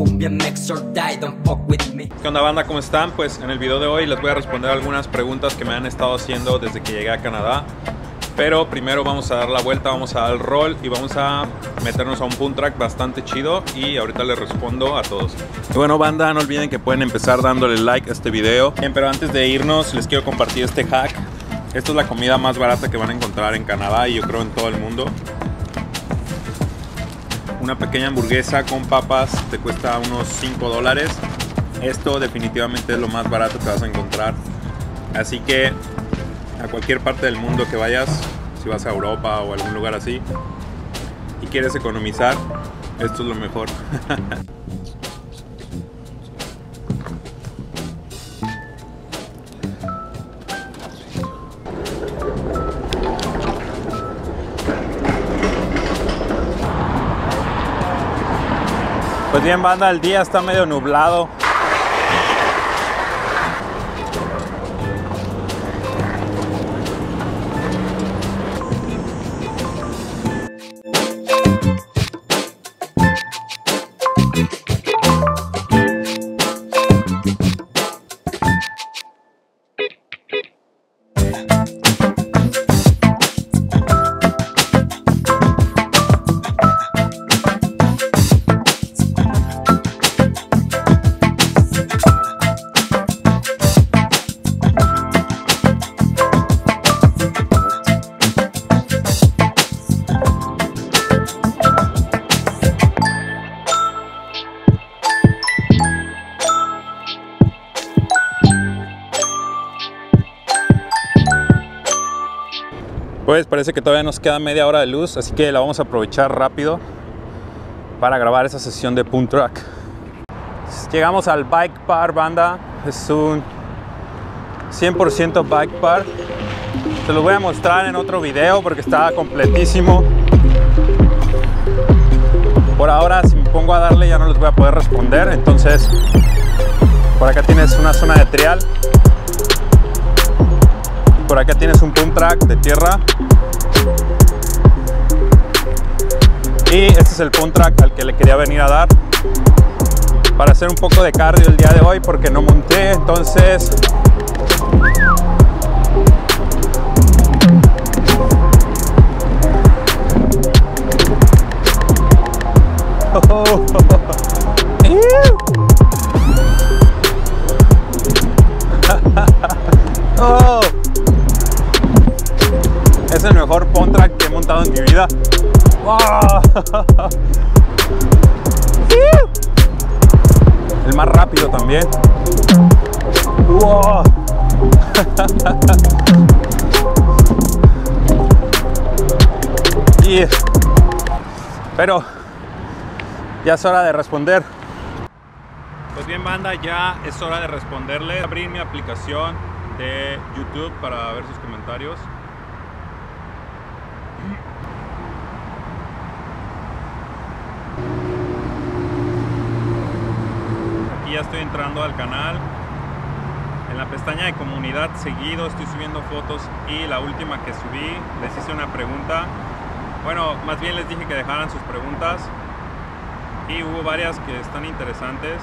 un BMX or die, don't fuck with me. ¿Qué onda, banda? ¿Cómo están? Pues en el video de hoy les voy a responder algunas preguntas que me han estado haciendo desde que llegué a Canadá. Pero primero vamos a dar la vuelta, vamos a dar el roll y vamos a meternos a un boom track bastante chido y ahorita les respondo a todos. Y bueno, banda, no olviden que pueden empezar dándole like a este video. Bien, pero antes de irnos les quiero compartir este hack. Esta es la comida más barata que van a encontrar en Canadá y yo creo en todo el mundo. Una pequeña hamburguesa con papas te cuesta unos $5. Esto definitivamente es lo más barato que vas a encontrar. Así que a cualquier parte del mundo que vayas, si vas a Europa o algún lugar así y quieres economizar, esto es lo mejor. Pues bien, banda, el día está medio nublado. Pues parece que todavía nos queda media hora de luz, así que la vamos a aprovechar rápido para grabar esa sesión de boom track. Llegamos al bike park, banda. Es un 100% bike park. Se los voy a mostrar en otro video porque está completísimo. Por ahora, si me pongo a darle ya no les voy a poder responder. Entonces, por acá tienes una zona de trial. Por acá tienes un boom track de tierra y este es el boom track al que le quería venir a dar para hacer un poco de cardio el día de hoy porque no monté, entonces es el mejor boom track que he montado en mi vida. ¡Wow! El más rápido también. ¡Wow! Yeah. Pero ya es hora de responder. Pues bien, banda, ya es hora de responderle. Voy a abrir mi aplicación de YouTube para ver sus comentarios. Aquí ya estoy entrando al canal. En la pestaña de comunidad seguido estoy subiendo fotos y la última que subí les hice una pregunta. Bueno, más bien les dije que dejaran sus preguntas y hubo varias que están interesantes.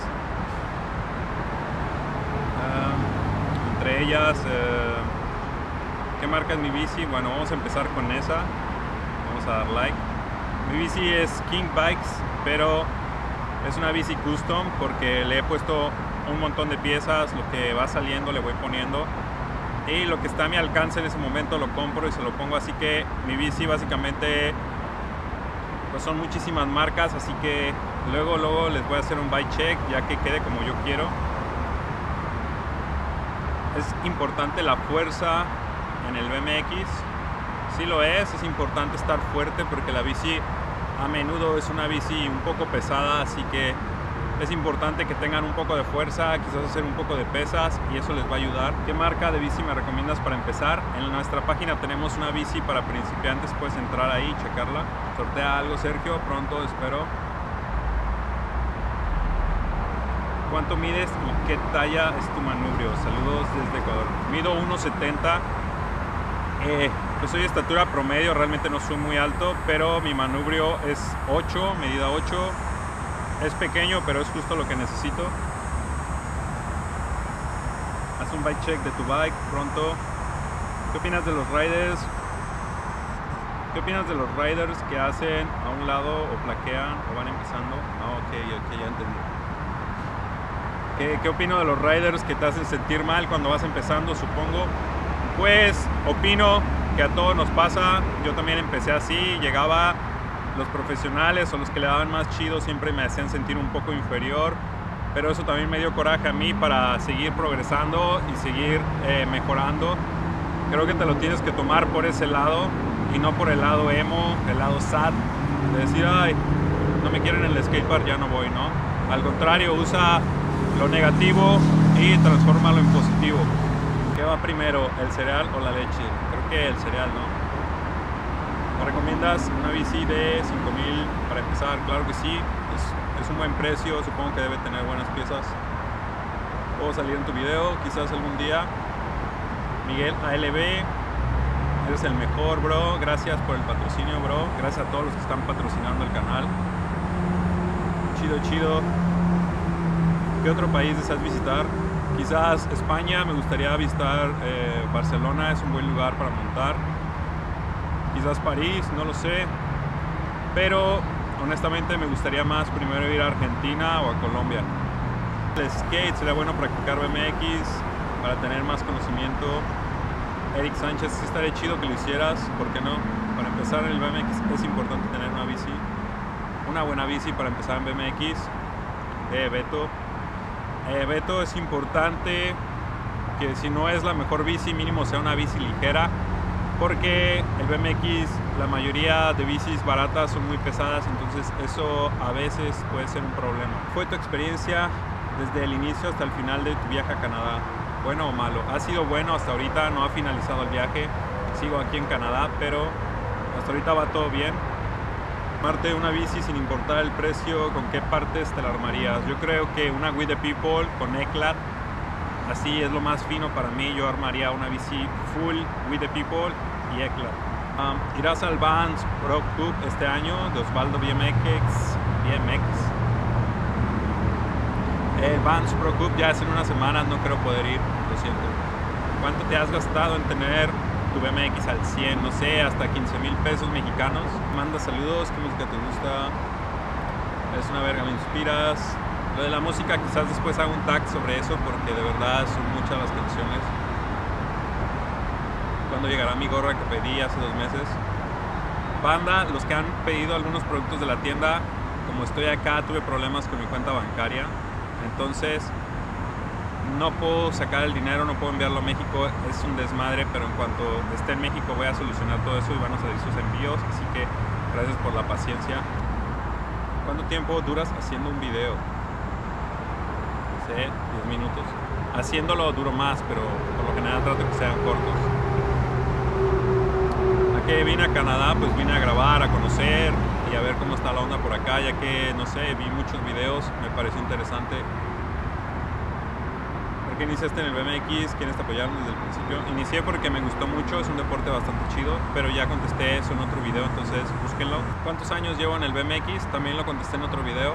Entre ellas, ¿qué marca es mi bici? Bueno, vamos a empezar con esa. Vamos a dar like. Mi bici es King Bikes, pero es una bici custom porque le he puesto un montón de piezas. Lo que va saliendo le voy poniendo y lo que está a mi alcance en ese momento lo compro y se lo pongo. Así que mi bici básicamente pues son muchísimas marcas, así que luego les voy a hacer un bike check ya que quede como yo quiero. Es importante la fuerza en el BMX, sí lo es importante estar fuerte porque la bici a menudo es una bici un poco pesada, así que es importante que tengan un poco de fuerza, quizás hacer un poco de pesas y eso les va a ayudar. ¿Qué marca de bici me recomiendas para empezar? En nuestra página tenemos una bici para principiantes, puedes entrar ahí y checarla. Sortea algo, Sergio, pronto, espero. ¿Cuánto mides y qué talla es tu manubrio? Saludos desde Ecuador. Mido 1.70. Pues soy de estatura promedio, realmente no soy muy alto, pero mi manubrio es 8, medida 8. Es pequeño, pero es justo lo que necesito. Haz un bike check de tu bike pronto. ¿Qué opinas de los riders? ¿Qué opinas de los riders que hacen a un lado o plaquean o van empezando? Ah, ok, ya entendí. ¿Qué opino de los riders que te hacen sentir mal cuando vas empezando, supongo? Pues opino que a todos nos pasa. Yo también empecé así, llegaba los profesionales o los que le daban más chido, siempre me hacían sentir un poco inferior, pero eso también me dio coraje a mí para seguir progresando y seguir mejorando. Creo que te lo tienes que tomar por ese lado y no por el lado emo, el lado sad, de decir, ay, no me quieren en el skatepark, ya no voy, ¿no? Al contrario, usa lo negativo y transfórmalo en positivo. ¿Qué va primero, el cereal o la leche? Creo que el cereal, ¿no? ¿Me recomiendas una bici de 5,000 para empezar? Claro que sí, es un buen precio, supongo que debe tener buenas piezas. Puedo salir en tu video, quizás algún día. Miguel ALB, eres el mejor, bro. Gracias por el patrocinio, bro. Gracias a todos los que están patrocinando el canal. Chido, chido. ¿Qué otro país deseas visitar? Quizás España, me gustaría visitar Barcelona, es un buen lugar para montar. Quizás París, no lo sé. Pero honestamente me gustaría más primero ir a Argentina o a Colombia. El skate, sería bueno practicar BMX. Para tener más conocimiento. Eric Sánchez, sí estaría chido que lo hicieras, ¿por qué no? Para empezar en el BMX es importante tener una bici, una buena bici para empezar en BMX. Beto, Beto, es importante que si no es la mejor bici, mínimo sea una bici ligera, porque el BMX, la mayoría de bicis baratas son muy pesadas, entonces eso a veces puede ser un problema. ¿Fue tu experiencia desde el inicio hasta el final de tu viaje a Canadá? ¿Bueno o malo? Ha sido bueno hasta ahorita, no ha finalizado el viaje, sigo aquí en Canadá, pero hasta ahorita va todo bien. Armarte una bici sin importar el precio, ¿con qué partes te la armarías? Yo creo que una With the People con Eclat, así es lo más fino para mí. Yo armaría una bici full With the People y Eclat. Irás al Vans Pro Cup este año de Osvaldo BMX. Vans Pro Cup ya es en unas semanas, no creo poder ir, lo siento. ¿Cuánto te has gastado en tener tu BMX al 100? No sé, hasta 15,000 pesos mexicanos. Manda saludos, ¿qué música te gusta? Es una verga, me inspiras. Lo de la música quizás después haga un tag sobre eso, porque de verdad son muchas las canciones. ¿Cuándo llegará mi gorra que pedí hace 2 meses? Banda, los que han pedido algunos productos de la tienda, como estoy acá, tuve problemas con mi cuenta bancaria. Entonces no puedo sacar el dinero, no puedo enviarlo a México, es un desmadre, pero en cuanto esté en México voy a solucionar todo eso y van a salir sus envíos, así que gracias por la paciencia. ¿Cuánto tiempo duras haciendo un video? No sé, 10 minutos. Haciéndolo duro más, pero por lo general trato que sean cortos. ¿A qué vine a Canadá? Pues vine a grabar, a conocer y a ver cómo está la onda por acá, ya que, no sé, vi muchos videos, me pareció interesante. ¿Por qué iniciaste en el BMX? ¿Quiénes te apoyaron desde el principio? Inicié porque me gustó mucho, es un deporte bastante chido, pero ya contesté eso en otro video, entonces búsquenlo. ¿Cuántos años llevo en el BMX? También lo contesté en otro video,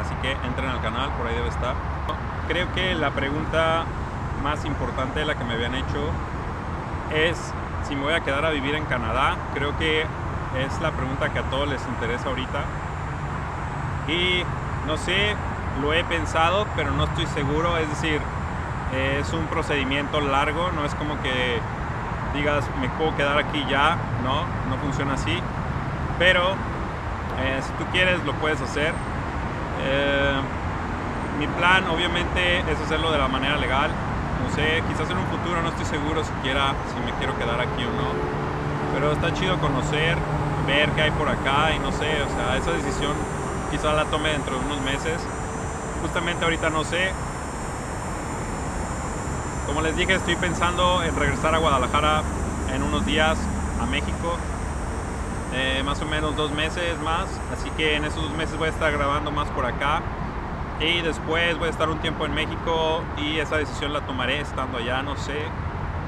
así que entren al canal, por ahí debe estar. Creo que la pregunta más importante, la que me habían hecho, es si me voy a quedar a vivir en Canadá. Creo que es la pregunta que a todos les interesa ahorita y no sé, lo he pensado pero no estoy seguro, es decir, es un procedimiento largo, no es como que digas me puedo quedar aquí ya, no funciona así, pero si tú quieres lo puedes hacer. Mi plan obviamente es hacerlo de la manera legal, no sé, quizás en un futuro, no estoy seguro siquiera si me quiero quedar aquí o no, pero está chido conocer, ver qué hay por acá y no sé, o sea, esa decisión quizás la tome dentro de unos meses. Justamente ahorita no sé. Como les dije, estoy pensando en regresar a Guadalajara en unos días, a México, más o menos 2 meses más, así que en esos 2 meses voy a estar grabando más por acá y después voy a estar un tiempo en México y esa decisión la tomaré estando allá, no sé.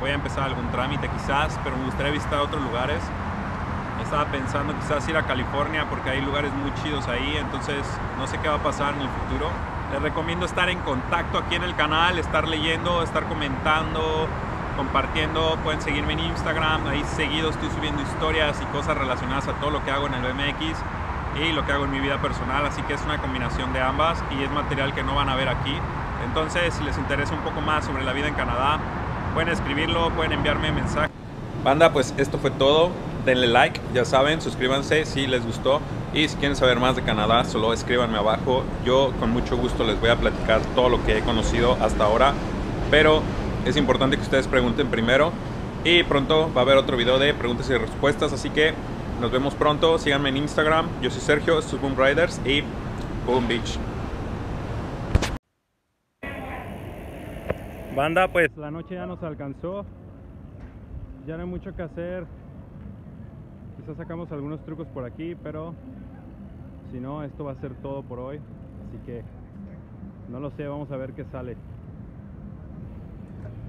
Voy a empezar algún trámite quizás, pero me gustaría visitar otros lugares. estaba pensando quizás ir a California porque hay lugares muy chidos ahí, entonces no sé qué va a pasar en el futuro. Les recomiendo estar en contacto aquí en el canal, estar leyendo, estar comentando, compartiendo. Pueden seguirme en Instagram, ahí seguido estoy subiendo historias y cosas relacionadas a todo lo que hago en el BMX y lo que hago en mi vida personal, así que es una combinación de ambas y es material que no van a ver aquí. Entonces, si les interesa un poco más sobre la vida en Canadá, pueden escribirlo, pueden enviarme mensaje. Banda, pues esto fue todo. Denle like, ya saben, suscríbanse si les gustó y si quieren saber más de Canadá, solo escríbanme abajo. Yo con mucho gusto les voy a platicar todo lo que he conocido hasta ahora, pero es importante que ustedes pregunten primero y pronto va a haber otro video de preguntas y respuestas, así que nos vemos pronto, síganme en Instagram, yo soy Sergio, esto es Boom Riders y Boom Beach. Banda, pues la noche ya nos alcanzó, ya no hay mucho que hacer, quizás sacamos algunos trucos por aquí, pero si no, esto va a ser todo por hoy, así que no lo sé, vamos a ver qué sale.